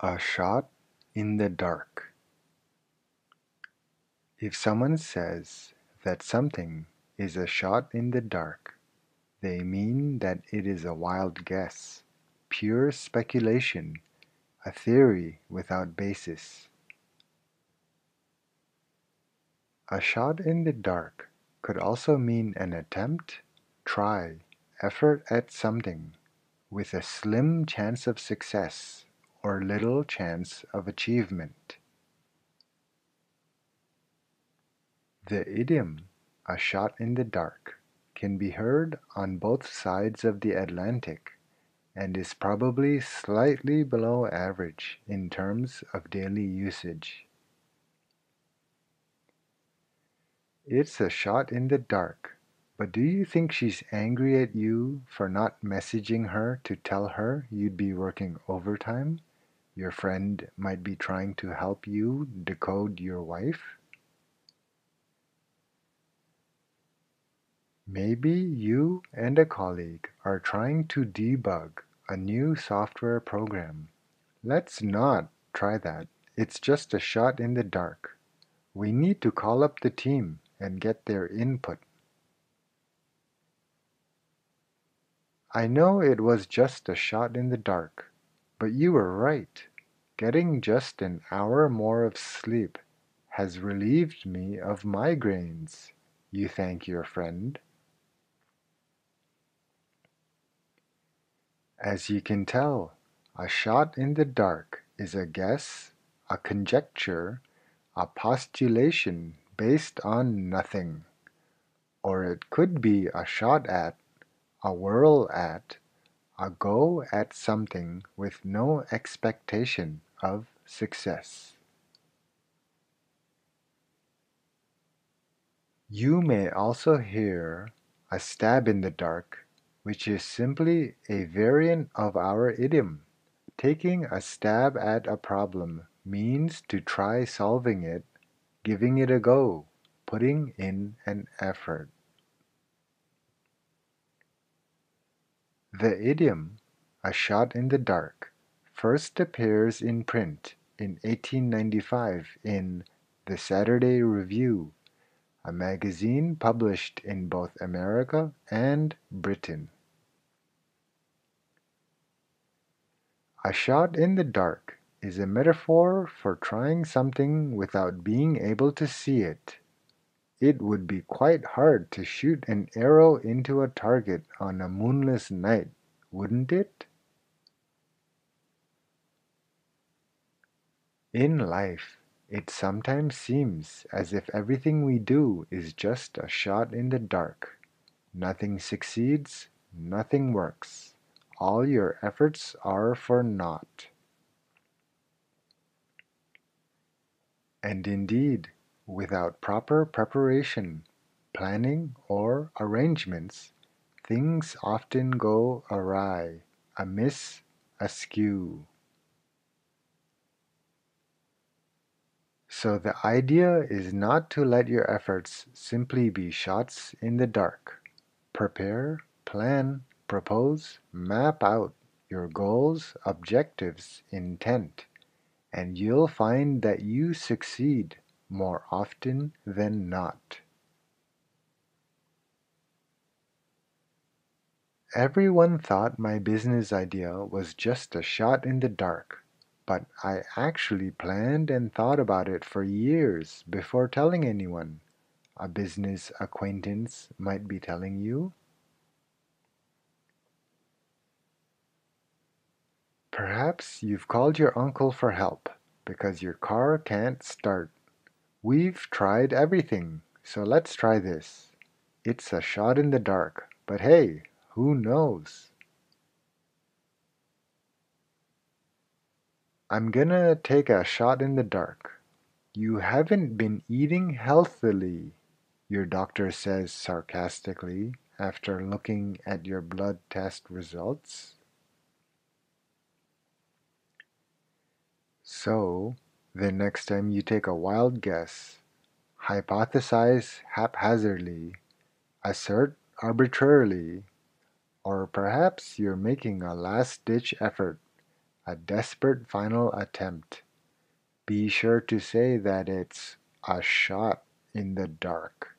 A shot in the dark. If someone says that something is a shot in the dark, they mean that it is a wild guess, pure speculation, a theory without basis. A shot in the dark could also mean an attempt, try, effort at something, with a slim chance of success or little chance of achievement. The idiom, a shot in the dark, can be heard on both sides of the Atlantic and is probably slightly below average in terms of daily usage. It's a shot in the dark, but do you think she's angry at you for not messaging her to tell her you'd be working overtime? Your friend might be trying to help you decode your wife. Maybe you and a colleague are trying to debug a new software program. Let's not try that. It's just a shot in the dark. We need to call up the team and get their input. I know it was just a shot in the dark, but you were right. Getting just an hour more of sleep has relieved me of migraines. You thank your friend. As you can tell, a shot in the dark is a guess, a conjecture, a postulation based on nothing. Or it could be a shot at, a whirl at, a go at something with no expectation of success. You may also hear a stab in the dark, which is simply a variant of our idiom. Taking a stab at a problem means to try solving it, giving it a go, putting in an effort. The idiom, a shot in the dark, first appears in print in 1895 in The Saturday Review, a magazine published in both America and Britain. A shot in the dark is a metaphor for trying something without being able to see it. It would be quite hard to shoot an arrow into a target on a moonless night, wouldn't it? In life, it sometimes seems as if everything we do is just a shot in the dark. Nothing succeeds, nothing works. All your efforts are for naught. And indeed, without proper preparation, planning, or arrangements, things often go awry, amiss, askew. So the idea is not to let your efforts simply be shots in the dark. Prepare, plan, propose, map out your goals, objectives, intent, and you'll find that you succeed more often than not. Everyone thought my business idea was just a shot in the dark, but I actually planned and thought about it for years before telling anyone. A business acquaintance might be telling you. Perhaps you've called your uncle for help because your car can't start. We've tried everything, so let's try this. It's a shot in the dark, but hey, who knows? I'm gonna take a shot in the dark. You haven't been eating healthily, your doctor says sarcastically after looking at your blood test results. So, the next time you take a wild guess, hypothesize haphazardly, assert arbitrarily, or perhaps you're making a last-ditch effort, a desperate final attempt. Be sure to say that it's a shot in the dark.